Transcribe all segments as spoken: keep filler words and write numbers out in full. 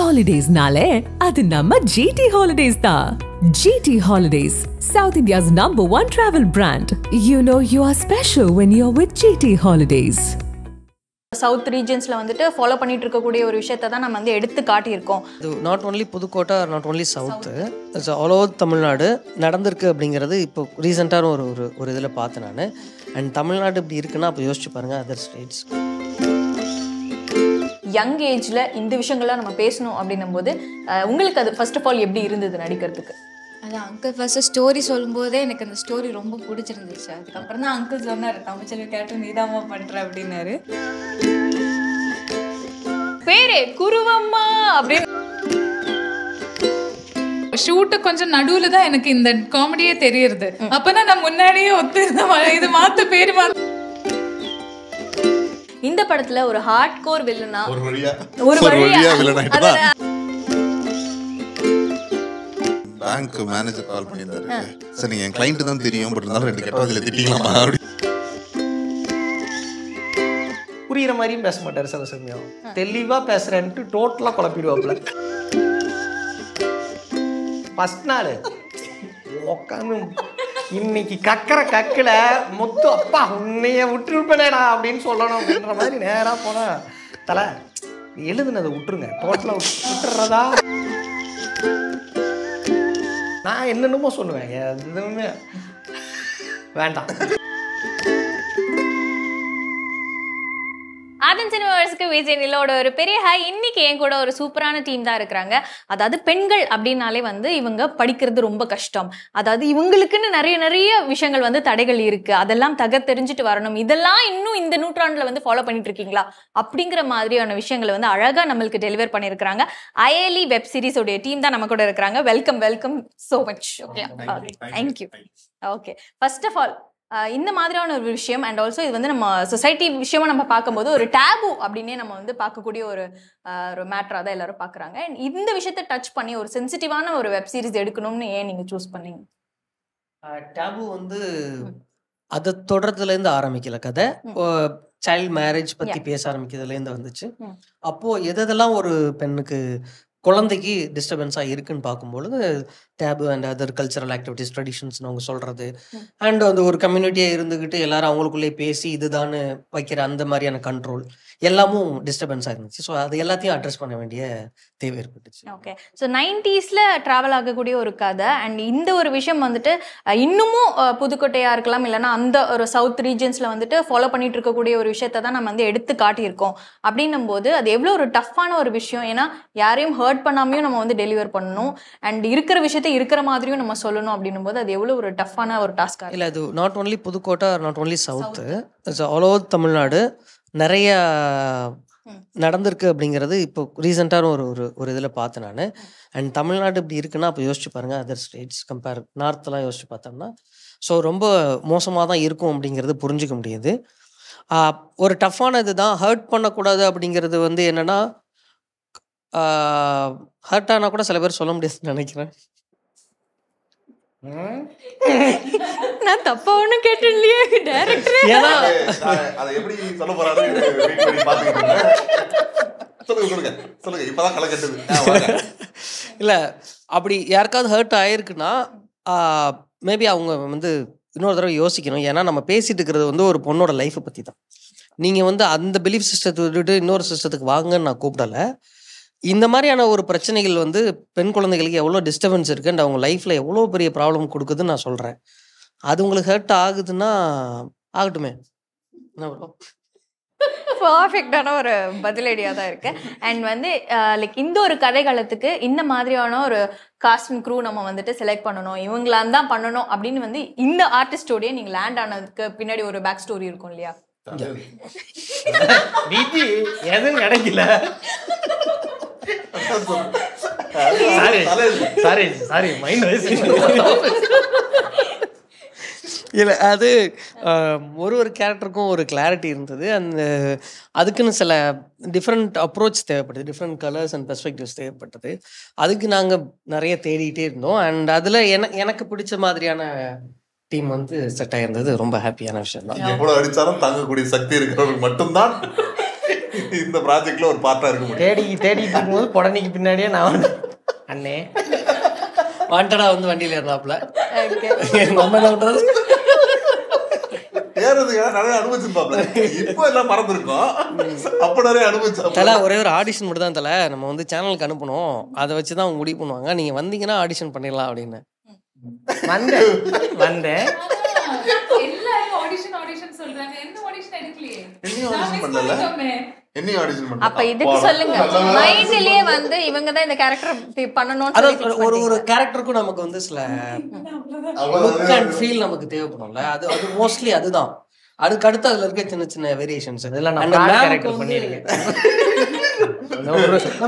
Holidays nale, adu namma G T Holidays tha. G T Holidays, South India's number one travel brand. You know you are special when you are with G T Holidays. South regions la vandute follow pannit irukkude oru vishayatha dhaan namu eduthu kaati irukom. Not only Pudukkota or not only South, it's all over Tamil Nadu nadandirukku abingiradhu ipo recent ah oru oru idhila paatha naan. And Tamil Nadu ipdi irukna appo yosichu parunga other states. Young age la indha vishayangala nama pesanum abinambodhu ungalku adu first of all eppadi irundhathu nadikkaradhukku. Ada uncle first story solumbodhe enakku andha story romba pudichirundhuchu. Adukapra na uncle sonnaru thamichala character needama pandra abinaru. Pere kuruvamma abin shoot konjam naduvula da enakku indha comedy e theriyirudhu. Appo na munnadiye ottu idu maatha peru ma இந்த படத்துல ஒரு hardcore வில்லனா ஒரு வழியா ஒரு வழியா வில்லனா bank manager call பண்ணினாரு சார் நீங்க என் கிளையன்ட் தான் தெரியும் பட் இருந்தாலும் ரெண்டு கெட்டவாதில திட்டிங்களாமா புரியற மாதிரியும் பேச மாட்டாரு சார் சம்யா தெளிவா பேசுறேன்னு டோட்டலா குழப்பிடுவாப்ல ஃபர்ஸ்ட் நாள் உட்கார்ந்து இன்னைக்கு கக்கற கக்கல மொத்து அப்பா உன்னைய விட்டுருப்பேனேடா அப்படினு சொல்லணும் அப்படின்ற மாதிரி நேரா போனா தல எழுதுனது விட்டுருங்க டோட்டலா விட்டுறதா நான் என்னன்னுமோ சொல்லுவேன் எதுவுமே வேண்டாம் ஆதன் சினிமாவர்ஸ்க்கு விஜயநிலோட ஒரு பெரிய ஹாய் இன்னைக்கு என் கூட ஒரு சூப்பரான டீம் தான் இருக்கிறாங்க அதாவது பெண்கள் அப்படின்னாலே வந்து இவங்க படிக்கிறது ரொம்ப கஷ்டம் அதாவது இவங்களுக்குன்னு நிறைய நிறைய விஷயங்கள் வந்து தடைகள் இருக்கு அதெல்லாம் தக தெரிஞ்சிட்டு வரணும் இதெல்லாம் இன்னும் இந்த நூற்றாண்டுல வந்து ஃபாலோ பண்ணிட்டு இருக்கீங்களா அப்படிங்கிற மாதிரியான விஷயங்களை வந்து அழகா நம்மளுக்கு டெலிவர் பண்ணியிருக்கிறாங்க ஐஏலி வெப் சீரிஸ் உடைய டீம் தான் நம்ம கூட இருக்கிறாங்க welcome welcome so much okay thank you okay first of all இந்த மாதிரியான ஒரு விஷயம் அண்ட் ஆல்சோ இது வந்து நம்ம சொசைட்டி விஷயமா நம்ம பார்க்கும்போது ஒரு டேபு அப்படின்னே நம்ம வந்து பார்க்கக்கூடிய ஒரு ஒரு மேட்டராக தான் எல்லாரும் பார்க்குறாங்க அண்ட் இந்த விஷயத்தை டச் பண்ணி ஒரு சென்சிட்டிவான ஒரு வெப் சீரிஸ் எடுக்கணும்னு ஏன் நீங்கள் சூஸ் பண்ணீங்க டேபு வந்து அதை தொடர்றதுலேருந்து ஆரம்பிக்கல கதை சைல்டு மேரேஜ் பற்றி பேச ஆரம்பிக்கிறதுலேருந்து வந்துச்சு அப்போது எதெல்லாம் ஒரு பெண்ணுக்கு குழந்தைக்கு டிஸ்டர்பன்ஸாக இருக்குன்னு பார்க்கும்பொழுது taboo and other cultural activities ட்ரெடிஷன்ஸ்னு அவங்க சொல்கிறது அண்ட் அந்த ஒரு கம்யூனிட்டியாக இருந்துக்கிட்டு எல்லாரும் அவங்களுக்குள்ளே பேசி இதுதான்னு வைக்கிற அந்த மாதிரியான கண்ட்ரோல் எல்லாமும் டிஸ்டர்பன்ஸாக இருந்துச்சு ஸோ அது எல்லாத்தையும் அட்ரஸ் பண்ண வேண்டிய தேவை ஏற்பட்டுச்சு ஓகே ஸோ நைன்டீஸில் ட்ராவல் ஆகக்கூடிய ஒரு கதை அண்ட் இந்த ஒரு விஷயம் வந்துட்டு இன்னமும் புதுக்கோட்டையாக இருக்கலாம் இல்லைனா அந்த ஒரு சவுத் ரீஜன்ஸில் வந்துட்டு ஃபாலோ பண்ணிட்டு இருக்கக்கூடிய ஒரு விஷயத்தை தான் நம்ம வந்து எடுத்து காட்டியிருக்கோம் அப்படின்னும் போது அது எவ்வளோ ஒரு டஃப்பான ஒரு விஷயம் ஏன்னா யாரையும் ஹர்ட் பண்ணாமையும் நம்ம வந்து டெலிவர் பண்ணணும் அண்ட் இருக்கிற விஷயத்த இருக்கிற மாதிரியும் நம்ம சொல்லணும் அப்படின்னும் போது அது எவ்வளோ ஒரு டஃப்பான ஒரு டாஸ்காக இல்லை அது not only Pudukkottai not only south it's all over Tamil Nadu நிறைய நடந்திருக்கு அப்படிங்கிறது இப்போ ரீசெண்டாக ஒரு ஒரு இதில் பார்த்தேன் நான் அண்ட் தமிழ்நாடு இப்படி இருக்குன்னா அப்போ யோசிச்சு பாருங்கள் அதர் ஸ்டேட்ஸ் கம்பேர் நார்த்தெலாம் யோசிச்சு பார்த்தோம்னா ஸோ ரொம்ப மோசமாக தான் இருக்கும் அப்படிங்கிறது புரிஞ்சிக்க முடியுது ஒரு டஃப்பான இது தான் ஹர்ட் பண்ணக்கூடாது அப்படிங்கிறது வந்து என்னென்னா ஹர்ட் ஆனால் கூட சில பேர் சொல்ல முடியாதுன்னு நினைக்கிறேன் நான் தப்பா ஒன்றும் கேட்டிருந்தே டைரக்டரே ஏன்னா அதை எப்படி சொல்ல போறானோ வெயிட் பண்ணி பாத்துக்கிட்டு சொல்லுங்க சொல்லுங்க சொல்லுங்க இப்பதான் கலை கட்டுது இல்ல அப்படி யாருக்காவது ஹர்ட் ஆயிருக்குன்னா மேபி அவங்க வந்து இன்னொரு தடவை யோசிக்கணும் ஏன்னா நம்ம பேசிட்டு இருக்கிறது வந்து ஒரு பொண்ணோட லைஃப்பை பத்தி தான் நீங்க வந்து அந்த பிலீஃப் சிஸ்டத்தை விட்டுட்டு இன்னொரு சிஸ்டத்துக்கு வாங்கன்னு நான் கூப்பிடல இந்த மாதிரியான ஒரு பிரச்சனைகள் வந்து பெண் குழந்தைகளுக்கு எவ்வளோ டிஸ்டர்பன்ஸ் இருக்குது அண்ட் அவங்க லைஃப்பில் எவ்வளோ பெரிய ப்ராப்ளம் கொடுக்குதுன்னு நான் சொல்கிறேன் அது உங்களுக்கு ஹர்ட் ஆகுதுன்னா ஆகட்டுமே என்ன ப்ரோ பர்ஃபெக்டான ஒரு பதிலடியாக தான் இருக்கு அண்ட் வந்து லைக் இந்த ஒரு கதைகாலத்துக்கு இந்த மாதிரியான ஒரு காஸ்ட் அண்ட் க்ரூ நம்ம வந்துட்டு செலக்ட் பண்ணணும் இவங்களாம் தான் பண்ணணும் அப்படின்னு வந்து இந்த ஆர்டிஸ்டோடைய நீங்கள் லேண்ட் ஆனதுக்கு பின்னாடி ஒரு பேக் ஸ்டோரி இருக்கும் இல்லையா எதுவும் கிடைக்கல இல்லை அது ஒரு ஒரு கேரக்டருக்கும் ஒரு கிளாரிட்டி இருந்தது அந்த அதுக்குன்னு சில டிஃப்ரெண்ட் அப்ரோச் தேவைப்பட்டது டிஃப்ரெண்ட் கலர்ஸ் அண்ட் பெர்ஸ்பெக்டிவ்ஸ் தேவைப்பட்டது அதுக்கு நாங்கள் நிறைய தேடிகிட்டே இருந்தோம் அண்ட் அதில் என எனக்கு பிடிச்ச மாதிரியான டீம் வந்து செட் ஆகிருந்தது ரொம்ப ஹாப்பியான விஷயம் தான் எவ்வளோ அடித்தாலும் தாங்கக்கூடிய சக்தி இருக்கிறவங்க மட்டும்தான் in the project or partner. Teddy, Teddy, Potanic Pinadian. Anne wanted on the Vandila Napla. Okay, Mamma Notas. Here is another advance in public. You put a paradox. Upper advance. Tala, whatever audition would than the land among the channel Canapuno, other China would be Punangani, one thing in audition Panilla dinner. Monday, Monday. Audition, audition, சொல்றேன் என்ன audition எடுக்கல என்ன audition பண்ணல என்ன audition பண்ணல அப்ப இதுக்கு சொல்லுங்க மைண்ட்லயே வந்து இவங்க தான் இந்த கரெக்டர் பண்ணனும்னு ஒரு ஒரு கரெக்டருக்கு நமக்கு வந்து சில look and feel நமக்கு தேவைப்படும்ல அது அது मोस्टली அதுதான் அதுக்கு அடுத்து அதுல இருக்க சின்ன சின்ன வேரியேஷன்ஸ் இதெல்லாம் நம்ம கரெக்ட் பண்ணிருங்க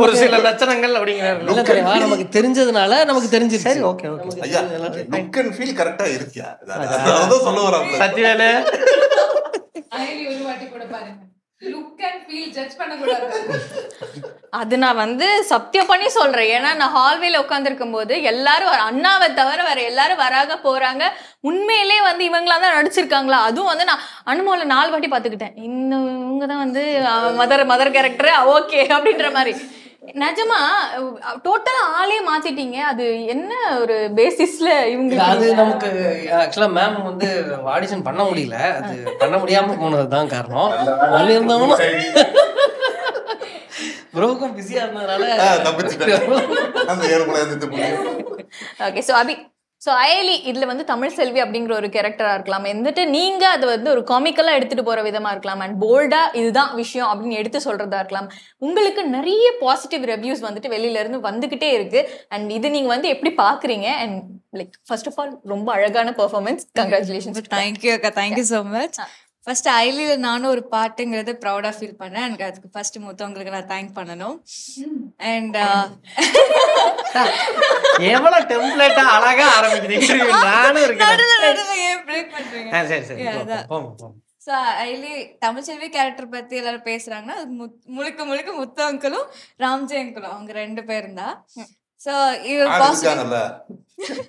ஒரு சில லட்சணங்கள் அப்படிங்கறது இல்ல தெரியா நமக்கு தெரிஞ்சதுனால நமக்கு தெரிஞ்சிருச்சு சரி ஓகே ஓகே ஐயா look and feel கரெக்ட்டா இருக்கியா அத சொல்ல வராங்க சத்தியாலே ஐலி ஒரு வாட்டி கூட பாருங்க look and feel ஜட்ஜ் பண்ண கூடாது அது நான் வந்து சத்தியம் பண்ணி சொல்றேன் ஏனா நான் ஹால்வேல உட்கார்ந்திருக்கும்போது எல்லாரும் அண்ணாவை தவிர வேற எல்லாரும் வராக போறாங்க உண்மையிலே வந்து இவங்கள தான் நடிச்சிருக்காங்களா அதுவும் வந்து நான் அனுமோல நாலு வாட்டி பாத்துக்கிட்டேன் இவங்க தான் வந்து மதர் மதர் கரெக்டர் ஓகே அப்படின்ற மாதிரி நிஜமா டோட்டலா ஆளே மாத்திட்டீங்க அது என்ன ஒரு பேசிஸ்ல இவங்க அது நமக்கு एक्चुअली மேம் வந்து ஆடிஷன் பண்ண முடியல அது பண்ண முடியாம போனது தான் காரணம் அங்க இருந்தவங்க ப்ரோகம் பிஸியா இருந்தனால தப்பிச்சிட்டாங்க அந்த ஏர் கூட வந்து okay so Abhi so Ayali இதுல வந்து தமிழ் செல்வி அப்படிங்கற ஒரு கரெக்டரா இருக்கலாம் என்கிட்ட நீங்க அது வந்து ஒரு காமிக்கலா எடுத்துட்டு போற விதமா இருக்கலாம் and boldா இதுதான் விஷயம் அப்படி எடுத்து சொல்றதா இருக்கலாம் உங்களுக்கு நிறைய பாசிட்டிவ் ரிவ்யூஸ் வந்துட்டு வெளியில இருந்து வந்துகிட்டே இருக்கு and இது நீங்க வந்து எப்படி பாக்குறீங்க and like first of all ரொம்ப அழகான பெர்ஃபார்மன்ஸ் congratulations thank you அக்கா thank you so much first ஐலில நானும் ஒரு பாட்டுங்கறத ப்ரௌடா ஃபீல் பண்ணேன் and அதுக்கு first மூத்தவங்களுக்கு நான் thank பண்ணனும் and ஏவல டெம்ப்ளேட்டா அழகா ஆரம்பிக்கிறீங்க நானு இருக்கேன் நான் பிரேக் பண்றேன் हां சரி சரி போங்க போங்க சோ ஐலி தமிழ் செல்வி கரெக்டர் பத்தி எல்லாரும் பேசுறாங்கன்னா முழுக்க முழுக்க முத்து அங்கிளும் ராம்ஜே அங்கிளும் அவங்க ரெண்டு பேரும் தான் சோ இது பாசிட்டிவ்ல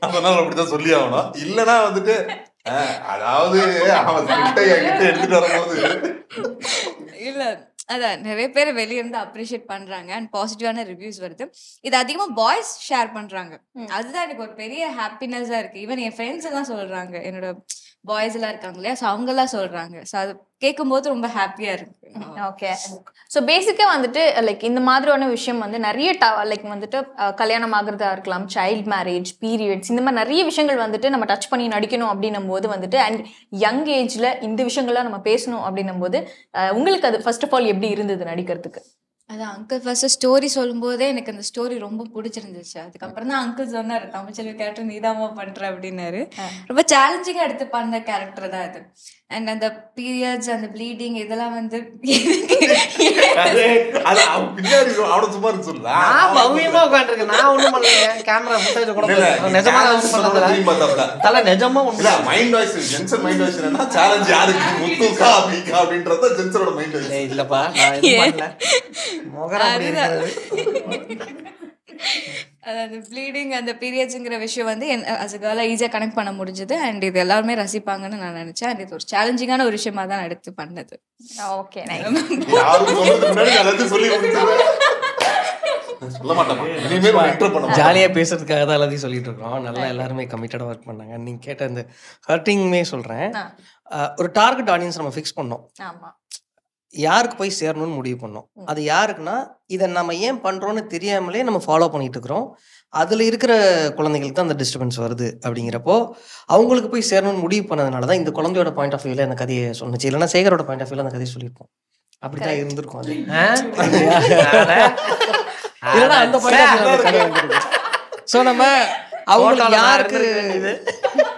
அதனால அப்படியே சொல்லி ஆவணும் இல்லனா வந்துட்டு அதாவது அவன் கிட்ட என்கிட்ட எடுத்துட்டு வரும்போது இல்ல அதான் நிறைய பேர் வெளியிருந்து அப்ரிஷியேட் பண்றாங்க அண்ட் பாசிட்டிவான ரிவ்யூஸ் வருது இது அதிகமா பாய்ஸ் ஷேர் பண்றாங்க அதுதான் எனக்கு ஒரு பெரிய ஹாப்பினஸா இருக்கு ஈவன் என் ஃப்ரெண்ட்ஸ் எல்லாம் சொல்றாங்க என்னோட பாய்ஸ் எல்லாம் இருக்காங்க இல்லையா ஸோ அவங்க எல்லாம் சொல்றாங்க ஸோ அது கேட்கும்போது ரொம்ப ஹாப்பியா இருக்கு ஓகே ஸோ பேசிக்கா வந்துட்டு லைக் இந்த மாதிரியான விஷயம் வந்து நிறைய லைக் வந்துட்டு கல்யாணம் ஆகிறதா இருக்கலாம் சைல்ட் மேரேஜ் பீரியட்ஸ் இந்த மாதிரி நிறைய விஷயங்கள் வந்துட்டு நம்ம டச் பண்ணி நடிக்கணும் அப்படின்னும் போது வந்துட்டு அண்ட் யங் ஏஜ்ல இந்த விஷயங்கள்லாம் நம்ம பேசணும் அப்படின்னும் போது உங்களுக்கு அது ஃபர்ஸ்ட் ஆஃப் ஆல் எப்படி இருந்தது நடிக்கிறதுக்கு அதான் அங்கிள் ஃபர்ஸ்ட் ஸ்டோரி சொல்லும் போதே எனக்கு அந்த ஸ்டோரி ரொம்ப பிடிச்சிருந்துச்சு அதுக்கப்புறம் தான் அங்கிள் சொன்னாரு தமிழ்ச்செல்வி கேரக்டர் நீதாமா பண்ற அப்படின்னாரு ரொம்ப சேலஞ்சிங்கா எடுத்து பண்ண கேரக்டர் தான் அது அண்ட் அந்த பீரியட்ஸ் அந்த ப்ளீடிங் இதெல்லாம் வந்து அதாவது ப்ளீடிங் அந்த பீரியட்ஸ்ங்கிற விஷயம் வந்து as a girl ஈஸியாக கனெக்ட் பண்ண முடிஞ்சது அண்ட் இது எல்லாருமே ரசிப்பாங்கன்னு நான் நினைச்சேன் அண்ட் இது ஒரு சேலஞ்சிங்கான ஒரு விஷயமா தான் எடுத்து பண்ணது ஓகே ஜாலியா பேசுறதுக்காக தான் எல்லாத்தையும் சொல்லிட்டு இருக்கோம் நல்லா எல்லாருமே கமிட்டடா ஒர்க் பண்ணாங்க நீங்க கேட்ட அந்த ஹர்ட்டிங்மே சொல்றேன் ஒரு டார்கெட் ஆடியன்ஸ் நம்ம ஃபிக்ஸ் பண்ணோம் யாருக்கு போய் சேரணும்னு முடிவு பண்ணோம் அது யாருக்குன்னா இதை நம்ம ஏன் பண்ணுறோன்னு தெரியாமலே நம்ம ஃபாலோ பண்ணிட்டு இருக்கிறோம் அதில் இருக்கிற குழந்தைங்களுக்கு தான் அந்த டிஸ்டர்பன்ஸ் வருது அப்படிங்கிறப்போ அவங்களுக்கு போய் சேரணும்னு முடிவு பண்ணதுனால தான் இந்த குழந்தையோட பாயிண்ட் ஆஃப் வியூவில் அந்த கதையை சொன்னிச்சு இல்லைன்னா சேகரோட பாயிண்ட் ஆஃப் வியூவில் அந்த கதையை சொல்லியிருப்போம் அப்படிதான் இருந்திருக்கும் அது அந்த ஸோ நம்ம அவங்களுக்கு யாருக்கு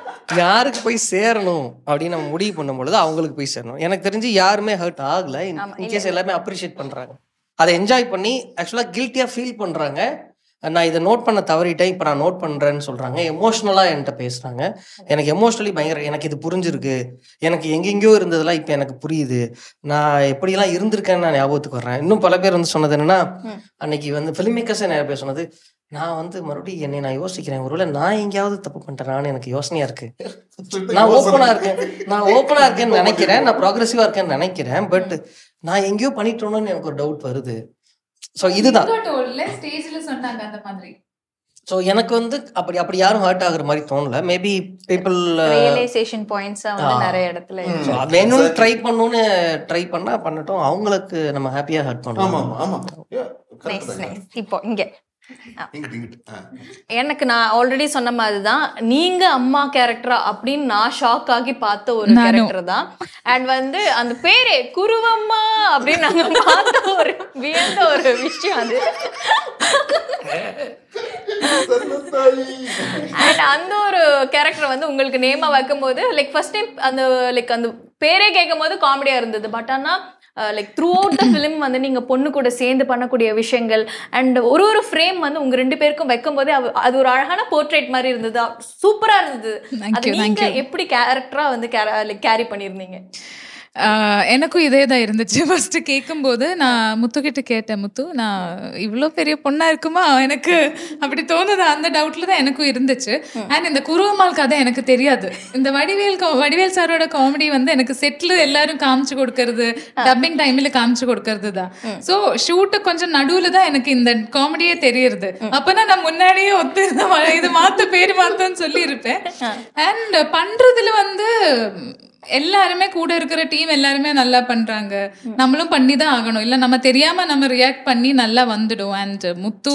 யாருக்கு போய் சேரணும் அப்படின்னு நம்ம முடிவு பண்ணும் பொழுது அவங்களுக்கு போய் சேரணும் எனக்கு தெரிஞ்சு யாருமே ஹர்ட் ஆகல இன்கேஸ் எல்லாமே அப்ரிஷியேட் பண்றாங்க அதை என்ஜாய் பண்ணி ஆக்சுவலா கில்ட்டியா ஃபீல் பண்றாங்க நான் இதை நோட் பண்ண தவறிட்டேன் இப்போ நான் நோட் பண்றேன்னு சொல்றாங்க எமோஷனலா என்கிட்ட பேசுறாங்க எனக்கு எமோஷனலி பயங்கர எனக்கு இது புரிஞ்சிருக்கு எனக்கு எங்கெங்கயோ இருந்ததெல்லாம் இப்போ எனக்கு புரியுது நான் எப்படிலாம் இருந்திருக்கேன்னு நான் ஞாபகத்துக்கு வர்றேன் இன்னும் பல பேர் வந்து சொன்னது என்னன்னா அன்னைக்கு வந்து ஃபிலிம் மேக்கர்ஸே நிறைய பேர் சொன்னது நான் வந்து மறுபடியும் என்னை நான் யோசிக்கிறேன் ஒருவேளை நான் எங்கேயாவது தப்பு பண்ணிட்டேனான்னு எனக்கு யோசனையா இருக்கு நான் ஓப்பனா இருக்கேன் நான் ஓப்பனா இருக்கேன்னு நினைக்கிறேன் நான் ப்ராக்ரெசிவா இருக்கேன்னு நினைக்கிறேன் பட் நான் எங்கயோ பண்ணிட்டேனோன்னு எனக்கு ஒரு டவுட் வருது. சோ இதுதான் டோல்ல ஸ்டேஜ்ல சொன்னாங்க அந்த மாதிரி. சோ எனக்கு வந்து அப்படி அப்படி யாரும் ஹர்ட் ஆகுற மாதிரி தோணல. மேபி பீப்பிள் ரியலைசேஷன் பாயிண்ட்ஸ் வந்து நிறைய இடத்துல சோ வேணும் ட்ரை பண்ணனும்னு ட்ரை பண்ணா பண்ணட்டும். அவங்களுக்கு நம்ம ஹாப்பியா ஹர்ட் பண்ணலாம். ஆமா ஆமா கரெக்ட். இப்போ இங்க எனக்கு நான் ஆல்ரெடி சொன்ன மாதிரிதான் நீங்க அம்மா கேரக்டரா அப்படின்னு நான் ஷாக் ஆகி பார்த்த ஒரு கேரக்டர் தான். அண்ட் வந்து அந்த பேரே குருவம்மா அப்படின்னு நாங்க பார்த்த ஒரு வியந்த ஒரு விஷயம் அது. அண்ட் அந்த ஒரு கேரக்டர் வந்து உங்களுக்கு நேமா வைக்கும் போது லைக் ஃபர்ஸ்ட் டைம் அந்த லைக் அந்த பேரே கேட்கும் போது காமெடியா இருந்தது. பட் ஆனா like throughout the film வந்து நீங்கள் பொண்ணு கூட சேர்ந்து பண்ணக்கூடிய விஷயங்கள் அண்ட் ஒரு ஒரு ஃப்ரேம் வந்து உங்கள் ரெண்டு பேருக்கும் வைக்கும் போதே அது ஒரு அழகான போர்ட்ரேட் மாதிரி இருந்தது. சூப்பராக இருந்தது. அது நீங்கள் எப்படி கேரக்டராக வந்து லைக் கேரி பண்ணியிருந்தீங்க? எனக்கும் இதே தான் இருந்துச்சு. ஃபர்ஸ்ட் கேட்கும் போது நான் முத்துக்கிட்ட கேட்டேன், முத்து நான் இவ்வளோ பெரிய பொண்ணா இருக்குமா எனக்கு அப்படி தோணுது. அந்த டவுட்ல தான் எனக்கும் இருந்துச்சு. அண்ட் இந்த குருவம்மாள் கதை எனக்கு தெரியாது. இந்த வடிவேல் வடிவேல் சாரோட காமெடி வந்து எனக்கு செட்டில் எல்லாரும் காமிச்சு கொடுக்கறது, டப்பிங் டைம்ல காமிச்சு கொடுக்கறது தான். ஸோ ஷூட்டு கொஞ்சம் நடுவில் தான் எனக்கு இந்த காமெடியே தெரியுது. அப்போனா நான் முன்னாடியே ஒத்து இது மாத்த பேர் மாத்தன்னு சொல்லி இருப்பேன். அண்ட் பண்றதுல வந்து எல்லாருமே கூட இருக்கிற டீம் எல்லாருமே நல்லா பண்றாங்க. நம்மளும் பண்ணி தான் ஆகணும். இல்ல நம்ம தெரியாம நம்ம ரியாக்ட் பண்ணி நல்லா வந்துடும். அண்ட் முத்து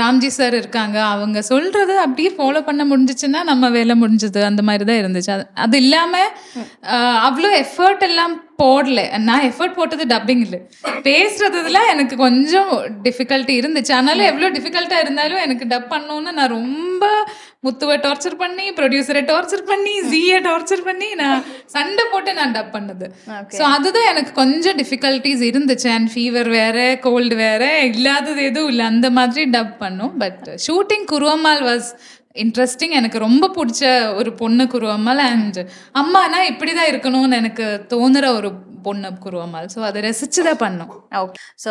ராம்ஜி சார் இருக்காங்க, அவங்க சொல்றது அப்படியே ஃபாலோ பண்ண முடிஞ்சிச்சுன்னா நம்ம வேலை முடிஞ்சது. அந்த மாதிரிதான் இருந்துச்சு. அது இல்லாம அவ்வளோ எஃபர்ட் எல்லாம் போடல. நான் எஃபர்ட் போட்டது டப்பிங் இல்லை, பேசுறதுல எனக்கு கொஞ்சம் டிஃபிகல்ட்டி இருந்துச்சு. ஆனாலும் எவ்வளோ டிஃபிகல்ட்டா இருந்தாலும் எனக்கு டப் பண்ணணும்னு நான் ரொம்ப முத்துவை டார்ச்சர் பண்ணி, ப்ரொடியூசரை டார்ச்சர் பண்ணி, ஜியை டார்ச்சர் பண்ணி நான் சண்டை போட்டு நான் டப் பண்ணது. ஸோ அதுதான் எனக்கு கொஞ்சம் டிஃபிகல்ட்டிஸ் இருந்துச்சு. அண்ட் ஃபீவர் வேற, கோல்டு வேற, இல்லாதது எதுவும் இல்லை. அந்த மாதிரி டப் பண்ணும். But shooting Guruvammal was interesting. எனக்கு ரொம்ப பிடிச்ச ஒரு பொண்ணு குருவம்மாள். அண்ட் அம்மானா இப்படிதான் இருக்கணும்னு எனக்கு தோணுற ஒரு பொண்ணு குருவம்மாள். ஸோ அதை ரசிச்சுதான் பண்ணோம். ஓகே. ஸோ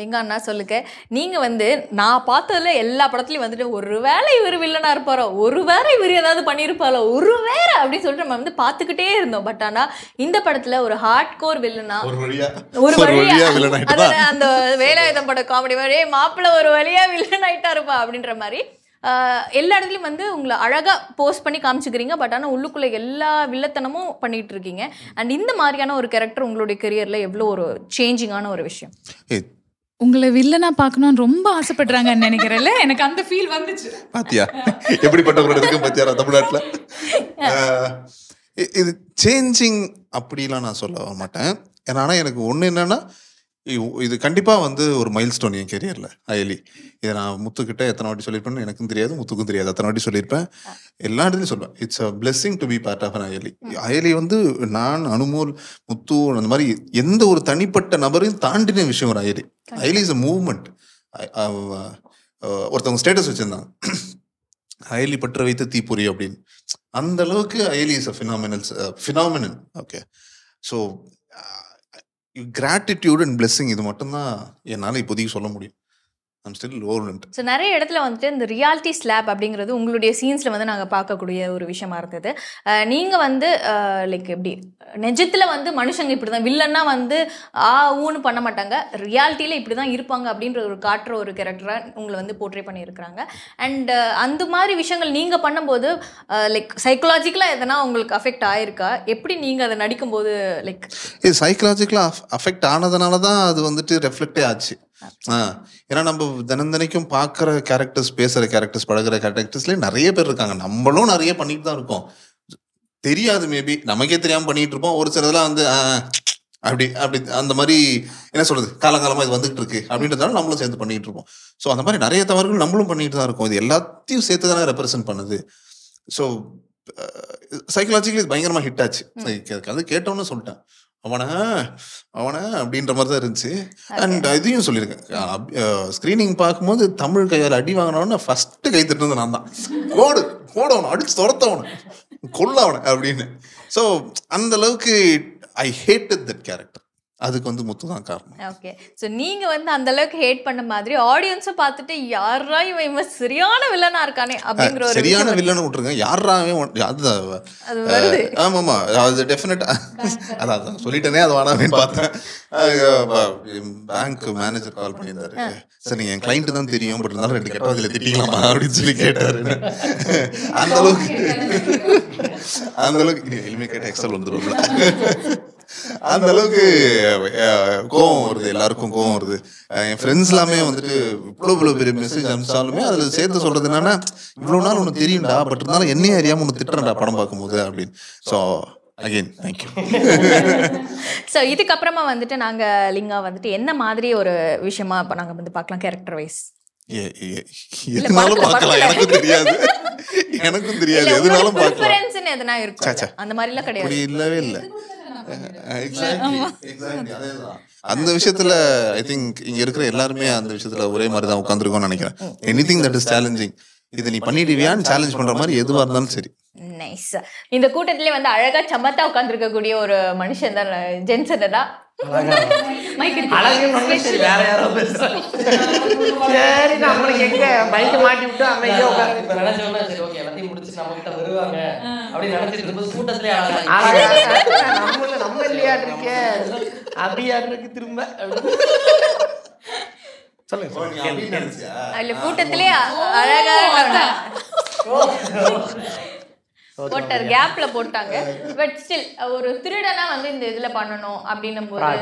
லிங்காண்ணா சொல்லுங்க, நீங்கள் வந்து நான் பார்த்ததுல எல்லா படத்துலையும் வந்துட்டு ஒரு வேளை இவர் வில்லனா இருப்பாரோ, ஒரு வேளை இவர் ஏதாவது பண்ணியிருப்பாரோ, ஒரு வேளை அப்படின்னு சொல்லிட்டு நம்ம வந்து பார்த்துக்கிட்டே இருந்தோம். பட் ஆனால் இந்த படத்தில் ஒரு ஹார்ட் கோர் வில்லனா ஒரு வழியா, அதாவது அந்த வேலாயுதம் பட காமெடி மாதிரி மாப்பிள்ள ஒரு வழியா வில்லன் ஆயிட்டா இருப்பா அப்படின்ற மாதிரி எல்லா இடத்துலையும் வந்து உங்களை அழகாக போஸ்ட் பண்ணி காமிச்சிக்கிறீங்க. பட் ஆனால் உள்ளுக்குள்ளே எல்லா வில்லத்தனமும் பண்ணிகிட்டு இருக்கீங்க. அண்ட் இந்த மாதிரியான ஒரு கேரக்டர் உங்களுடைய கெரியரில் எவ்வளோ ஒரு சேஞ்சிங்கான ஒரு விஷயம்? உங்களை வில்லனா பார்க்கணும்னு ரொம்ப ஆசைப்படுறாங்கன்னு நினைக்கிறேன்ல, எனக்கு அந்த ஃபீல் வந்துச்சு. பாத்தியா எப்படிப்பட்டவங்களுக்கு பாத்தியா தமிழ்நாட்டில் இது சேஞ்சிங் அப்படிலாம் நான் சொல்ல மாட்டேன். ஏன்னா ஆனால் எனக்கு ஒன்று என்னென்னா இது கண்டிப்பாக வந்து ஒரு மைல் ஸ்டோன் என் கெரியரில் அயலி. இதை நான் முத்துக்கிட்ட எத்தனை வாட்டி சொல்லியிருப்பேன்னு எனக்கும் தெரியாது, முத்துக்கும் தெரியாது. எத்தனை வாட்டி சொல்லியிருப்பேன், எல்லா இடத்துலையும் சொல்லுவேன். It's a blessing to be part of an Ayali. Ayali வந்து நான், அனுமோல், முத்து, அந்த மாதிரி எந்த ஒரு தனிப்பட்ட நபரையும் தாண்டின விஷயம் ஒரு Ayali. Ayali is a movement. ஒருத்தவங்க ஸ்டேட்டஸ் வச்சுருந்தாங்க அயலி பற்ற வைத்து தீப்பொறி அப்படின்னு. அந்த அளவுக்கு Ayali is a phenomenal phenomenon. Okay. So gratitude and blessing இது மட்டும்தான் என்னால் இப்போதைக்கு சொல்ல முடியும். I'm still லோலண்ட். ஸோ நிறைய இடத்துல வந்துட்டு இந்த ரியாலிட்டி ஸ்லாப் அப்படிங்கிறது உங்களுடைய சீன்ஸில் வந்து நாங்கள் பார்க்கக்கூடிய ஒரு விஷயமா இருந்தது. நீங்கள் வந்து லைக் எப்படி நிஜத்தில் வந்து மனுஷங்க இப்படி தான் வில்லன்னா வந்து ஆ ஊன்னு பண்ண மாட்டாங்க, ரியாலிட்டியில் இப்படி தான் இருப்பாங்க அப்படின்ற ஒரு காட்டுற ஒரு கேரக்டராக உங்களை வந்து போர்ட்ரே பண்ணியிருக்கிறாங்க. அண்ட் அந்த மாதிரி விஷயங்கள் நீங்கள் பண்ணும்போது லைக் சைக்கலாஜிக்கலாக எதனா உங்களுக்கு அஃபெக்ட் ஆகிருக்கா? எப்படி நீங்கள் அதை நடிக்கும்போது லைக் இது சைக்கலாஜிக்கலாக அஃபெக்ட் ஆனதுனால தான் அது வந்துட்டு ரெஃப்ளெக்டே ஆச்சு. ஏன்னா நம்ம தினந்தனைக்கும் பார்க்குற கேரக்டர்ஸ், பேசுகிற கேரக்டர்ஸ், பழகிற கேரக்டர்ஸ்லேயே நிறைய பேர் இருக்காங்க. நம்மளும் நிறைய பண்ணிட்டு தான் இருக்கோம். தெரியாது, மேபி நமக்கே தெரியாமல் பண்ணிட்டு இருப்போம். ஒரு சிலதெல்லாம் வந்து அப்படி அப்படி அந்த மாதிரி என்ன சொல்றது, காலகாலமாக இது வந்துகிட்டு இருக்கு அப்படின்றதால நம்மளும் சேர்ந்து பண்ணிட்டு இருப்போம். ஸோ அந்த மாதிரி நிறைய தவறுகள் நம்மளும் பண்ணிட்டு தான் இருக்கோம். இது எல்லாத்தையும் சேர்த்து தானே ரெப்ரசென்ட் பண்ணுது. ஸோ சைக்கலாஜிக்கலி இது பயங்கரமாக ஹிட் ஆச்சு. அது கேட்டோன்னு சொல்லிட்டேன் அவனை அவனை அப்படின்ற மாதிரி தான் இருந்துச்சு. அண்ட் இதையும் சொல்லியிருக்கேன் ஸ்க்ரீனிங் பார்க்கும்போது தமிழ் கையால் அடி வாங்கினவன ஃபஸ்ட்டு கை திட்டுறது நான் தான். ஓடு ஓடவனும் அடிச்சு துரத்தவனும் கொல்லவன அப்படின்னு. ஸோ அந்த அளவுக்கு ஐ ஹேட்டட் தட் கேரக்டர். அதுக்கு வந்து முத்து தான் காரணம். ஓகே, சோ நீங்க வந்து அந்த அளவுக்கு ஹேட் பண்ண மாதிரி ஆடியன்ஸ பார்த்துட்டு யாரா இவன் சரியான வில்லனா இருக்கானே அப்படிங்கற ஒரு சரியான வில்லன விட்டுருங்க. யாராவே அது வருது. ஆமா ஆமா, அது டெஃபினட்டா அதான் சொல்லிட்டேனே, அது வாடாமே பார்த்தேன். பேங்க் மேனேஜர் கால் பண்ணியிருந்தாரு, சார் நீங்க என் கிளைண்ட் தான் தெரியும், பட் இருந்தாலும் ரெண்டு கெட்ட வார்த்தையில திட்டிக்கலாமா அப்படின்னு சொல்லி கேட்டாரு. அந்த அளவுக்கு அந்த அளவுக்கு எலுமே கேட்ட எக்ஸல் வந்துடும்ல, அந்த அளவுக்கு கோவம் வருது, எல்லாருக்கும் கோவம் வருது. என் ஃப்ரெண்ட்ஸ் எல்லாமே வந்துட்டு இவ்வளோ இவ்வளோ பெரிய மெசேஜ் அனுப்பிச்சாலுமே அதில் சேர்த்து சொல்கிறது என்னென்னா, இவ்வளோ நாள் ஒன்று தெரியும்டா, பட் இருந்தாலும் என்னையே அறியாமல் ஒன்று திட்டுறேன்டா படம் பார்க்கும்போது அப்படின்னு. So again thank you. ஸோ இதுக்கப்புறமா வந்துட்டு நாங்கள் லிங்கா வந்துட்டு என்ன மாதிரி ஒரு விஷயமா இப்போ நாங்கள் வந்து பார்க்கலாம் கேரக்டர் வைஸ்? எதுனாலும் பார்க்கலாம், எனக்கும் தெரியாது எனக்கும் தெரியாது எதுனாலும் பார்க்கலாம். எதுனா இருக்கு அந்த மாதிரிலாம் கிடையாது, இல்லவே இல்லை. அந்த விஷயத்துல ஐ திங்க் இங்க இருக்கிற எல்லாருமே அந்த விஷயத்துல ஒரே மாதிரி தான் உட்காந்துருக்கோம்னு நினைக்கிறேன். எனிதிங் தட் இஸ் சேலஞ்சிங், இதை நீ பண்ணிடுவியான்னு சேலஞ்ச் பண்ற மாதிரி எதுவா இருந்தாலும் சரி. நைஸ். இந்த கூட்டத்திலே வந்து அழகா சமத்தா உட்காந்துருக்க கூடிய ஒரு மனுஷன் தான் ஜென்சன் தான். திரும்ப கூட்டத்திலே அழகா போட்டார், கேப்ல போட்டாங்க. பட் ஸ்டில் ஒரு திருடனா வந்து இந்த இதுல பண்ணணும் அப்படின்னும் போது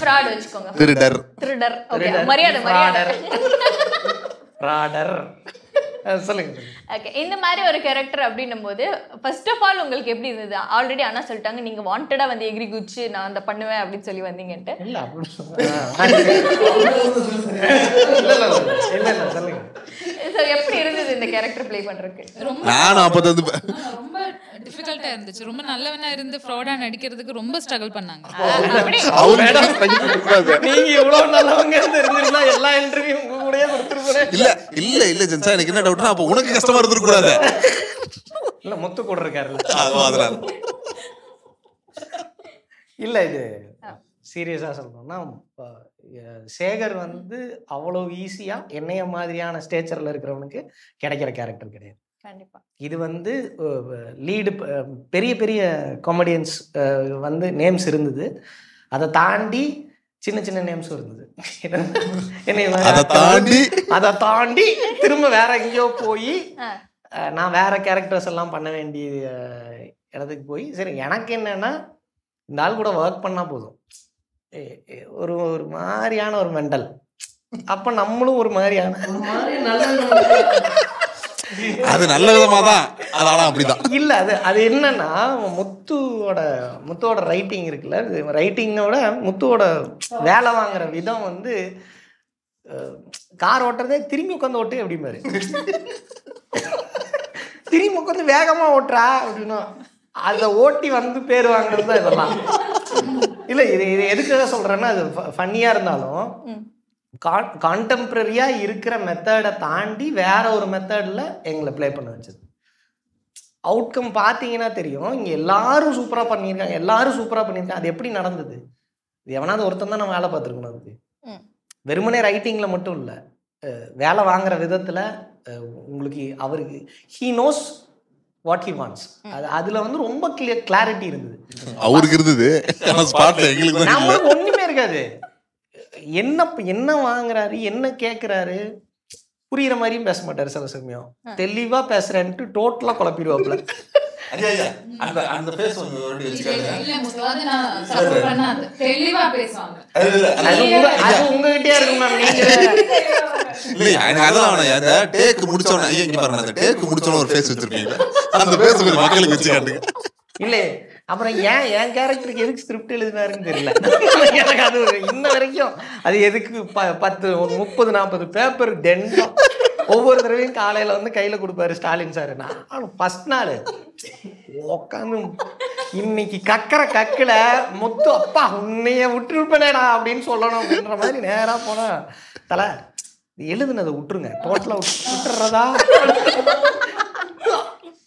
ஃப்ராட் வச்சுக்கோங்க. திருடர் திருடர் ஓகே, மரியாதை மரியாதை ஃப்ராடர் சொல்லுங்க. ஓகே, இந்த மாதிரி ஒரு கேரக்டர் அப்படின்னும் போது ஃபர்ஸ்ட் ஆஃப் ஆல் உங்களுக்கு எப்படி இருந்தது? ஆல்ரெடி அண்ணா சொல்லிட்டாங்க நீங்க வாண்டடா வந்து எகிரி குச்சி நான் அந்த பண்ணுவேன் அப்படின்னு சொல்லி வந்தீங்கன்ட்டு. இல்ல இல்ல இல்ல சொல்லுங்க. சோ எப்படி இருந்தது இந்த கேரக்டர் ப்ளே பண்றதுக்கு? ரொம்ப நான் அப்போது வந்து ரொம்ப டிஃபிகல்ட்டா இருந்துச்சு. ரொம்ப நல்லவனா இருந்து ஃப்ராடா நடிக்கிறதுக்கு ரொம்ப ஸ்ட்ரகிள் பண்ணாங்க. நீங்க இவ்வளவு நல்லவங்க தெரிஞ்சிருந்தா எல்லா இன்டர்வியூ உங்க கூடயே கொடுத்துருப்பீங்க. இல்ல இல்ல இல்ல ஜென்சா, எனக்கு என்ன டவுட்னா அப்ப உனக்கு கஷ்டமா இருந்திர கூடாது. இல்ல மொத்த கூட இருக்காருல, அதனால இல்ல இது சீரியஸா சொல்றேன்னா, சேகர் வந்து அவ்வளோ ஈஸியா என்னைய மாதிரியான ஸ்டேச்சர்ல இருக்கிறவனுக்கு கிடைக்கிற கேரக்டர் கிடையாது. கண்டிப்பா இது வந்து லீடு பெரிய பெரிய காமெடியன்ஸ் வந்து நேம்ஸ் இருந்தது, அதை தாண்டி சின்ன சின்ன நேம்ஸும் இருந்தது. என்ன அதை தாண்டி அதை தாண்டி திரும்ப வேற எங்கேயோ போய் நான் வேற கேரக்டர்ஸ் எல்லாம் பண்ண வேண்டிய இடத்துக்கு போய், சரி எனக்கு என்னன்னா இந்த ஆள் கூட ஒர்க் பண்ணா போதும், ஒரு ஒரு மாதிரியான ஒரு மெண்டல், அப்ப நம்மளும் ஒரு மாதிரியான அது நல்ல விதமாதான். அப்படிதான் இல்ல, அது அது என்னன்னா முத்துவோட முத்துவோட ரைட்டிங் இருக்குல்ல, ரைட்டிங்கோட முத்துவோட வேலை வாங்குற விதம் வந்து கார் ஓட்டுறதே திரும்பி உட்காந்து ஓட்டு எப்படி மாதிரி திரும்பி உட்காந்து வேகமா ஓட்டுறா அப்படின்னா அதை ஓட்டி வந்து பேர் வாங்குறது தான் இதெல்லாம். இல்லை இது இது எதுக்காக சொல்கிறேன்னா, அது ஃபன்னியாக இருந்தாலும் கான் கான்டெம்ப்ரரியாக இருக்கிற மெத்தடை தாண்டி வேற ஒரு மெத்தடில் எங்களை ப்ளே பண்ண வச்சது. அவுட்கம் பார்த்தீங்கன்னா தெரியும், இங்கே எல்லாரும் சூப்பராக பண்ணியிருக்காங்க, எல்லாரும் சூப்பராக பண்ணியிருக்காங்க. அது எப்படி நடந்தது? இது எவனாவது ஒருத்தன் தான் நம்ம வேலை பார்த்துருக்கணும். அதுக்கு வெறுமனே ரைட்டிங்கில் மட்டும் இல்லை, வேலை வாங்குற விதத்தில் உங்களுக்கு அவருக்கு he knows what he wants. அதுல வந்து ரொம்ப கிளியர் கிளாரிட்டி இருந்தது அவருக்கு. இருந்தது நம்ம ஸ்பாட்ல எங்களுக்கு நம்ம ஒண்ணுமே இருக்காது, என்ன என்ன வாங்குறாரு என்ன கேக்குறாரு புரியுற மாதிரியும் பேச மாட்டாரு. சில சமயம் தெளிவா பேசுறேன்ட்டு டோட்டலா குழப்பிடுவாப்ல. அந்த அந்த பேஸ் வந்து ஓடி வச்சிருக்காங்க. இல்ல முஸ்லாத நான் சப்போர்ட் பண்ணாத தெளிவா பேசுவாங்க. அது உங்ககிட்டயே இருக்கும் மேம். நீங்க இல்ல அதனால அந்த டேக் முடிச்சவன ஐயா இங்க பாருங்க, அந்த டேக் முடிச்சவன ஒரு ஃபேஸ் வச்சிருப்பீங்க, அந்த ஃபேஸ் கொஞ்சம் மக்களுக்கு வச்சு காட்டுங்க. இல்ல அப்புறம் ஏன் என் கேரக்டருக்கு எதுக்கு ஸ்கிரிப்ட் எழுதினாருன்னு தெரியல எனக்கு. அது இன்ன வரைக்கும் அது எதுக்கு பத்து ஒரு முப்பது நாற்பது பேப்பர் டென்னும் ஒவ்வொரு தடவையும் காலையில் வந்து கையில் கொடுப்பாரு ஸ்டாலின் சார். நான் ஃபர்ஸ்ட் நாள் உக்காந்து இன்னைக்கு கக்கற கக்கில் மொத்தம் அப்பா உன்னைய விட்டுருப்பேனேடா அப்படின்னு சொல்லணும் அப்படின்ற மாதிரி நேராக போனால் தலை எழுதுனதை விட்டுருங்க, டோட்டலாக விட்டுறதா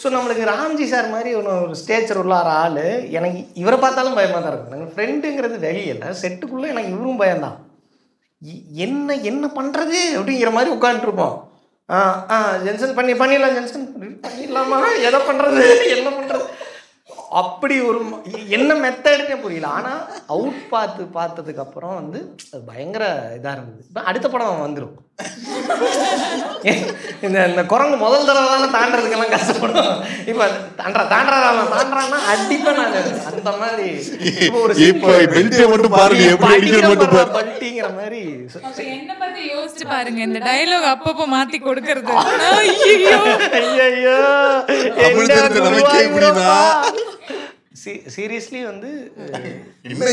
ஸோ நம்மளுக்கு ராம்ஜி சார் மாதிரி ஒன்று ஒரு ஸ்டேச்சர் உள்ளார ஆள் எனக்கு இவரை பார்த்தாலும் பயமாக தான் இருக்கும். நாங்கள் ஃப்ரெண்டுங்கிறது வெளியில செட்டுக்குள்ளே எனக்கு இவரும் பயம்தான். என்ன என்ன பண்ணுறது அப்படிங்கிற மாதிரி உட்காந்துருப்போம். ஆ ஆ ஜென்சன் பண்ணி பண்ணிடலாம் ஜென்சன் பண்ணிடலாமா எதை பண்ணுறது என்ன பண்ணுறது அப்படி ஒரு என்ன மெத்தடுனே புரியல. ஆனால் அவுட் பார்த்து பார்த்ததுக்கப்புறம் வந்து அது பயங்கர இதாக இருந்தது. இப்போ அடுத்த படம் வந்துடும். இந்த இந்த குரங்கு முதல் தடவை தானே தாண்டதுக்கெல்லாம் கஷ்டப்படும். இப்போ தாண்டா தாண்டாதான் தாண்டான்னா அடிப்பேன் நான் அந்த மாதிரி. இப்போ ஒரு பல்ட்டிங்கிற மாதிரி என்ன பற்றி யோசிச்சு பாருங்க. இந்த டைலாக் அப்பப்போ மாற்றி கொடுக்கறது சீரியஸ்லி வந்து இல்லை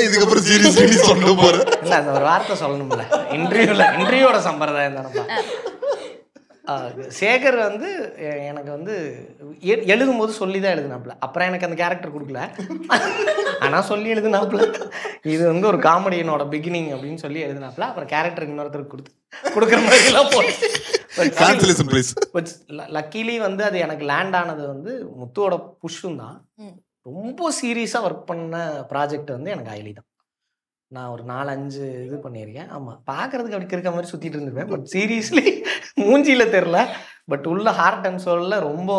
அந்த ஒரு வார்த்தை சொல்லணும்ல இன்டர்வியூவில் இன்டர்வியூவோட சம்பிரதாயம் தானப்பா. சேகர் வந்து எனக்கு வந்து எழுதும் போது சொல்லி தான் எழுதுனாப்புல. அப்புறம் எனக்கு அந்த கேரக்டர் கொடுக்கல ஆனால் சொல்லி எழுதுனாப்புல இது வந்து ஒரு காமெடியனோட பிகினிங் அப்படின்னு சொல்லி எழுதுனாப்புல. அப்புறம் கேரக்டர் இன்னொருத்தருக்கு கொடுத்து கொடுக்குற மாதிரிலாம் போச்சு. லக்கிலி வந்து அது எனக்கு லேண்ட் ஆனது வந்து முத்துவோட புஷும் தான். ரொம்ப சீரியஸாக ஒர்க் பண்ண ப்ராஜெக்ட் வந்து எனக்கு அயலி தான். நான் ஒரு நாலஞ்சு இது பண்ணியிருக்கேன். ஆமாம் பார்க்குறதுக்கு அப்படி இருக்கிற மாதிரி சுற்றிட்டு இருந்துருப்பேன். பட் சீரியஸ்லி மூஞ்சியில் தெரில பட் உள்ள ஹார்ட் அண்ட் சோலில் ரொம்ப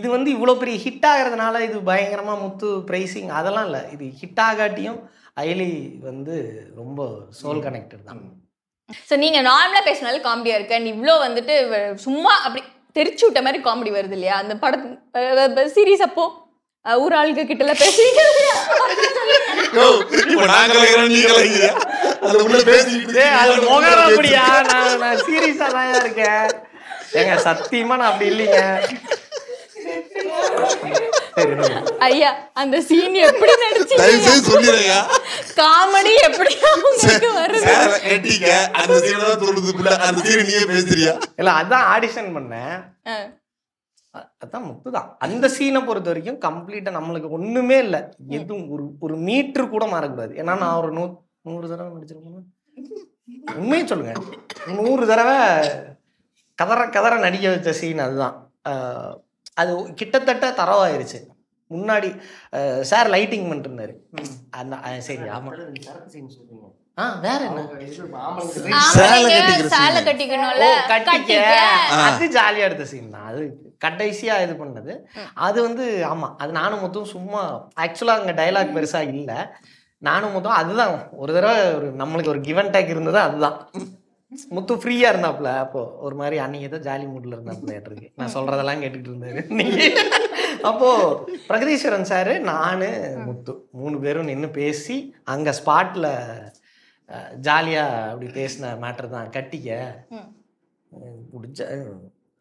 இது வந்து இவ்வளோ பெரிய ஹிட் ஆகிறதுனால இது பயங்கரமாக முத்து ப்ரைஸிங் அதெல்லாம் இல்லை. இது ஹிட் ஆகாட்டியும் அயலி வந்து ரொம்ப சோல் கனெக்டட் தான். ஸோ நீங்கள் நார்மலாக பேசினாலே காமெடியாக இருக்கு அண்ட் இவ்வளோ வந்துட்டு சும்மா அப்படி தெரிச்சு விட்ட மாதிரி காமெடி வருது இல்லையா அந்த படத்து சீரியஸ் அப்போ ஊர் ஆளுக்கு கிட்ட பேசுறீங்க இருக்கேன். சத்தியமா நான் அப்படி இல்லைங்க ஐயா. அந்த சீன் எப்படி நடிச்சீங்க காமெடி எப்படி இல்ல அதான் ஆடிஷன் பண்ணேன் அதான் முத்து தான். அந்த சீனை பொறுத்த வரைக்கும் கம்ப்ளீட்டாக நம்மளுக்கு ஒன்றுமே இல்லை. எதுவும் ஒரு ஒரு மீட்ரு கூட மாறக்கூடாது. ஏன்னா நான் ஒரு நூ நூறு தடவை நடிச்சிருக்கேன் உண்மையை சொல்லுங்க. நூறு தடவை கதற கதற நடிக்க வச்ச சீன் அதுதான். அது கிட்டத்தட்ட தரவாயிருச்சு. முன்னாடி சார் லைட்டிங் பண்ணிருந்தாரு அந்த சரி ஆமாம் அது ஜாலியா எடுத்த சீன் தான். அது கடைசியா இது பண்ணது அது வந்து ஆமா அது நானும் மொத்தம் சும்மா ஆக்சுவலா அங்க டைலாக் பெருசா இல்ல நானும் மொத்தம் அதுதான். ஒரு தடவை ஒரு நம்மளுக்கு ஒரு கிவ் அண்ட் டேக் இருந்தது அதுதான். முத்து ஃப்ரீயா இருந்தாப்ல அப்போ ஒரு மாதிரி அன்னைக்கு தான் ஜாலி மூட்ல இருந்தாப்ல இருக்கு. நான் சொல்றதெல்லாம் கேட்டுக்கிட்டு இருந்தாரு. அப்போ பிரகதீஸ்வரன் சாரு நானு முத்து மூணு பேரும் நின்று பேசி அங்க ஸ்பாட்ல ஜாலியா அப்படி பேசின மேட்டர் தான். கட்டிக்க பிடிச்ச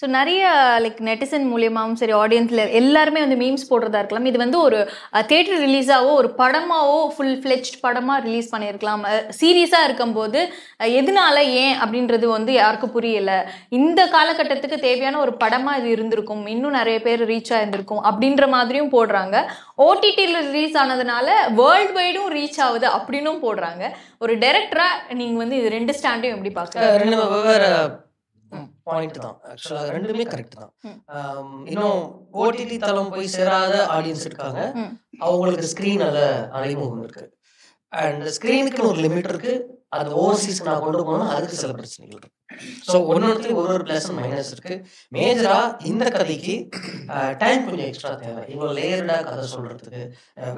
ஸோ நிறைய லைக் நெட்டிசன் மூலியமாகவும் சரி ஆடியன்ஸில் எல்லாருமே வந்து மீம்ஸ் போடுறதா இருக்கலாம். இது வந்து ஒரு தேட்டர் ரிலீஸாவோ ஒரு படமாவோ ஃபுல் ஃப்ளெஜ்ட் படமாக ரிலீஸ் பண்ணியிருக்கலாம். சீரியஸாக இருக்கும்போது எதனால ஏன் அப்படின்றது வந்து யாருக்கும் புரியலை. இந்த காலகட்டத்துக்கு தேவையான ஒரு படமாக இது இருந்திருக்கும் இன்னும் நிறைய பேர் ரீச் ஆகியிருந்திருக்கும் அப்படின்ற மாதிரியும் போடுறாங்க. ஓடிடியில் ரிலீஸ் ஆனதுனால வேர்ல்டு வைடும் ரீச் ஆகுது அப்படின்னும் போடுறாங்க. ஒரு டைரக்டராக நீங்கள் வந்து இது ரெண்டு ஸ்டாண்டையும் எப்படி பார்க்குறீங்க? பாயிண்ட் தான் ஆக்சுவலாக ரெண்டுமே கரெக்ட் தான். இன்னும் ஓடிடி தளம் போய் சேராத ஆடியன்ஸ் இருக்காங்க. அவங்களுக்கு ஸ்க்ரீனால அறிமுகம் இருக்கு அண்ட் ஸ்க்ரீனுக்குன்னு ஒரு லிமிட் இருக்கு. அது ஓவர்சீஸ் நான் கொண்டு போனா அதுக்கு சில பிரச்சனைகள் இருக்கு. ஸோ ஒன்னொருத்தையும் ஒரு ஒரு பிளஸ் அண்ட் மைனஸ் இருக்கு. மேஜரா இந்த கதைக்கு டைம் கொஞ்சம் எக்ஸ்ட்ரா தேவை. இவ்வளோ லேயர்டா கதை சொல்றதுக்கு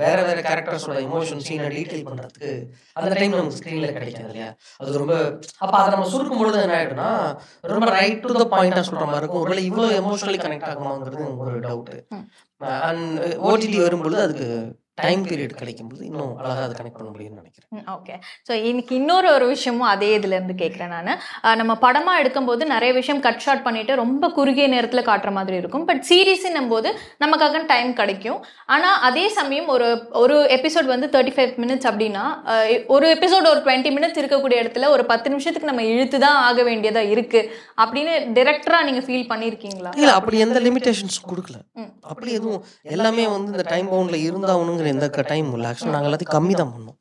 வேற வேற கேரக்டர்ஸோட இமோஷன் சீனை டீட்டெயில் பண்றதுக்கு அந்த டைம் நமக்கு ஸ்க்ரீன்ல கிடைக்காது இல்லையா. அது ரொம்ப அப்ப அதை நம்ம சுருக்கும் பொழுது என்ன ஆயிடும்னா ரொம்ப ரைட் டு த பாயிண்டா சொல்ற மாதிரி இருக்கும். ஒருவேளை இவ்வளோ எமோஷனலி கனெக்ட் ஆகுமாங்கிறது ஒரு டவுட். அண்ட் ஓடிடி வரும்பொழுது அதுக்கு time period கிடைக்கும்போது இன்னும் அழகா அதை கனெக்ட் பண்ண முடியும்னு நினைக்கிறேன். ஓகே, சோ இன்னைக்கு இன்னொரு ஒரு விஷயமும் அதே இதுல இருந்து கேக்குறேன் நான். நம்ம படமா எடுக்கும்போது நிறைய விஷயம் கட் ஷார்ட் பண்ணிட்டு ரொம்ப குறுகிய நேரத்துல காட்டுற மாதிரி இருக்கும். பட் சீரிஸ்னும் போது நமக்காக டைம் கிடைக்கும். ஆனா அதே சமயம் ஒரு ஒரு எபிசோட் வந்து தேர்ட்டி ஃபைவ் மினிட்ஸ் அப்படின்னா ஒரு எபிசோட் ஒரு டுவெண்ட்டி மினிட்ஸ் இருக்கக்கூடிய இடத்துல ஒரு பத்து நிமிஷத்துக்கு நம்ம இழுத்துதான் ஆக வேண்டியதா இருக்கு அப்படின்னு டைரக்டரா நீங்க ஃபீல் பண்ணிருக்கீங்களா? இல்ல, அப்படி எந்த லிமிடேஷன்ஸ் கொடுக்கல. அப்படி எதுவும் எல்லாமே வந்து இந்த டைம் பவுண்ட்ல இருந்தாவணுங்க எந்த டைம் இல்ல. ஆக்சுவலா நாங்க எல்லாத்தையும் கம்மி தான் பண்ணோம்.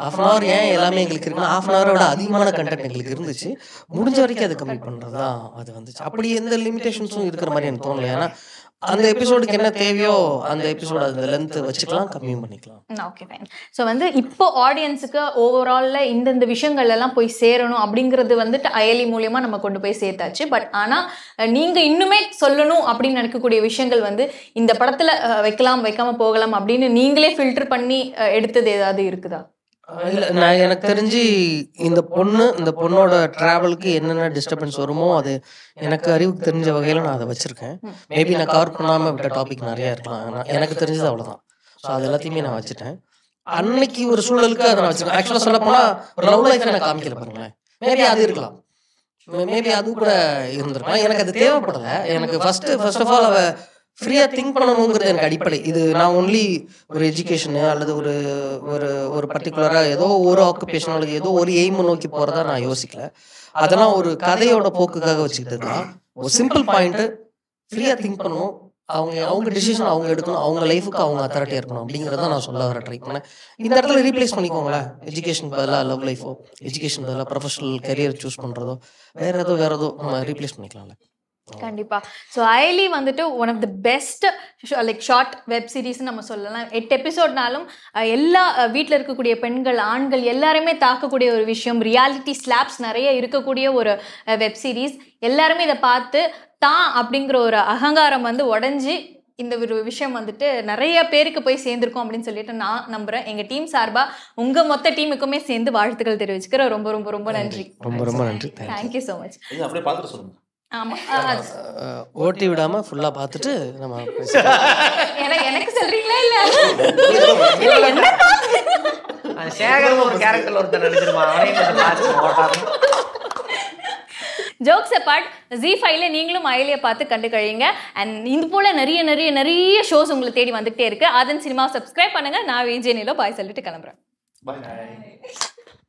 ஹாஃப் அன் அவர் ஏன் எல்லாமே எங்களுக்கு இருக்குன்னா ஹாஃப் அன் அவரோட அதிகமான கண்டென்ட் எங்களுக்கு இருந்துச்சு. முடிஞ்ச வரைக்கும் அதை கம்மி பண்றதா அது வந்துச்சு. அப்படி எந்த லிமிடேஷன்ஸும் இருக்கிற மாதிரி எனக்கு தோணல. ஏன்னா அந்த எபிசோடுக்கு என்ன தேவையோ அந்த எபிசோட் அந்த லென்த் வச்சுக்கலாம், கம்மியும் பண்ணிக்கலாம். Okay fine. ஸோ வந்து இப்போ ஆடியன்ஸுக்கு ஓவராலில் இந்தந்த விஷயங்கள் எல்லாம் போய் சேரணும் அப்படிங்கிறது வந்துட்டு அயலி மூலியமாக நம்ம கொண்டு போய் சேர்த்தாச்சு. பட் ஆனால் நீங்கள் இன்னுமே சொல்லணும் அப்படின்னு நினைக்கக்கூடிய விஷயங்கள் வந்து இந்த படத்தில் வைக்கலாம் வைக்காமல் போகலாம் அப்படின்னு நீங்களே ஃபில்டர் பண்ணி எடுத்தது ஏதாவது இருக்குதா? இல்லை, நான் எனக்கு தெரிஞ்சு இந்த பொண்ணு இந்த பொண்ணோட ட்ராவலுக்கு என்னென்ன டிஸ்டர்பன்ஸ் வருமோ அது எனக்கு அறிவுக்கு தெரிஞ்ச வகையில் நான் அதை வச்சுருக்கேன். மேபி நான் கவர் பண்ணாமல் விட்ட டாபிக் நிறையா இருக்கலாம். எனக்கு தெரிஞ்சது அவ்வளோதான். ஸோ அது எல்லாத்தையுமே நான் வச்சுட்டேன். அன்னைக்கு ஒரு சூழலுக்கு அதை நான் வச்சுருக்கேன். ஆக்சுவலாக சொல்ல போனால் லவ் லைஃப் எனக்கு காமிக்கல பாருங்களேன். மேபி அது இருக்கலாம், மேபி அது கூட இருந்திருக்கலாம். எனக்கு அது தேவைப்படலை. எனக்கு ஃபஸ்ட்டு ஃபர்ஸ்ட் ஆஃப் ஆல் அவள் ஃப்ரீயாக திங்க் பண்ணணுங்கிறது எனக்கு அடிப்படை. இது நான் ஒன்லி ஒரு எஜுகேஷனு அல்லது ஒரு ஒரு ஒரு பர்டிகுலராக ஏதோ ஒரு ஆக்குபேஷன் அல்லது ஏதோ ஒரு எய்மை நோக்கி போகிறதா நான் யோசிக்கல. அதெல்லாம் ஒரு கதையோட போக்குக்காக வச்சுக்கிட்டு தான் ஒரு சிம்பிள் பாயிண்ட்டு ஃப்ரீயாக திங்க் பண்ணணும். அவங்க அவங்க டிசிஷன் அவங்க எடுக்கணும். அவங்க லைஃபுக்கு அவங்க அத்தாரிட்டியாக இருக்கணும் அப்படிங்கிறத நான் சொல்ல வர ட்ரை பண்ணேன். இந்த இடத்துல ரீப்ளேஸ் பண்ணிக்கோங்களேன். எஜுகேஷன் பதிலாக லவ் லைஃபோ, எஜுகேஷன் பதிலாக ப்ரொஃபஷனல் கெரியர் சூஸ் பண்ணுறதோ வேற ஏதோ வேற ஏதோ நம்ம ரீப்ளேஸ் பண்ணிக்கலாம்ல. கண்டிப்பா. ஸோ அயலி வந்துட்டு one of the best like short web series நம்ம சொல்லலாம். எட்டு எபிசோட்னாலும் எல்லா வீட்டில் இருக்கக்கூடிய பெண்கள் ஆண்கள் எல்லாருமே தாக்கக்கூடிய ஒரு விஷயம். ரியாலிட்டி ஸ்லாப்ஸ் நிறைய இருக்கக்கூடிய ஒரு வெப் சீரிஸ். எல்லாருமே இதை பார்த்து தான் அப்படிங்கிற ஒரு அகங்காரம் வந்து உடஞ்சி இந்த ஒரு விஷயம் வந்துட்டு நிறைய பேருக்கு போய் சேர்ந்துருக்கோம் அப்படின்னு சொல்லிட்டு நான் நம்புறேன். எங்க டீம் சார்பா உங்க மொத்த டீமுக்குமே சேர்ந்து வாழ்த்துக்கள் தெரிவிச்சுக்கிறேன். ரொம்ப ரொம்ப ரொம்ப நன்றி. ரொம்ப ரொம்ப நன்றி. Thank you so much. ஓட்டி விடாம ஃபுல்லா பாத்துட்டு நம்ம எனக்கு சொல்றீங்களா? இல்ல, சேகர் ஒரு கேரக்டர்ல ஒருத்தன் நடிச்சிருமா ஜோக்ஸ் அப்பார்ட், ஜி ஃபைவ்ல நீங்களும் அயலியை பார்த்து கண்டு கழியுங்க. அண்ட் இது போல நிறைய நிறைய நிறைய ஷோஸ் உங்களை தேடி வந்துகிட்டே இருக்கு. அதன் சினிமாவை சப்ஸ்கிரைப் பண்ணுங்க. நான் விஜய் நிலோ பாய் சொல்லிட்டு கிளம்புறேன்.